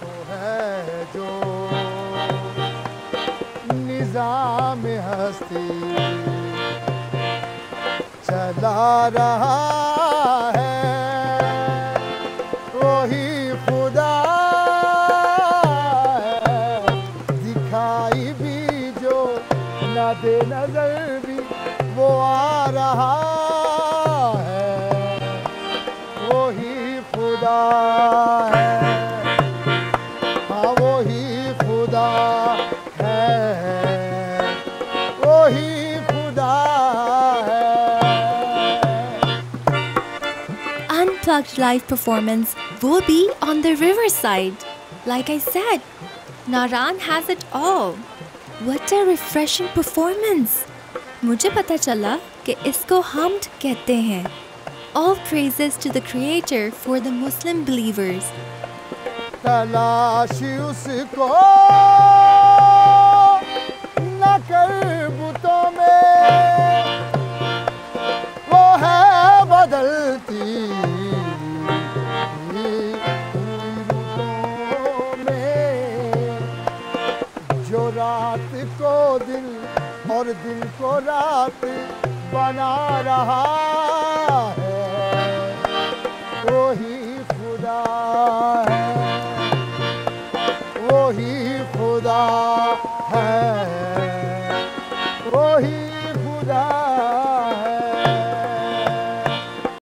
तो है जो निजाम हस्ती चला रहा है, वो ही खुदा है। दिखाई भी जो ना दे नजर भी वो आ रहा है, वो ही खुदा है। Unplugged live performance will be on the riverside. Like I said, Naran has it all. What a refreshing performance! मुझे पता चला कि इसको हमद कहते हैं. All praises to the Creator for the Muslim believers. तलाश उसको न कर बुतों में, वो है बदलती रूपों में, जो रात को दिन और दिन को रात बना रहा है, वो ही खुदा है, वो ही खुदा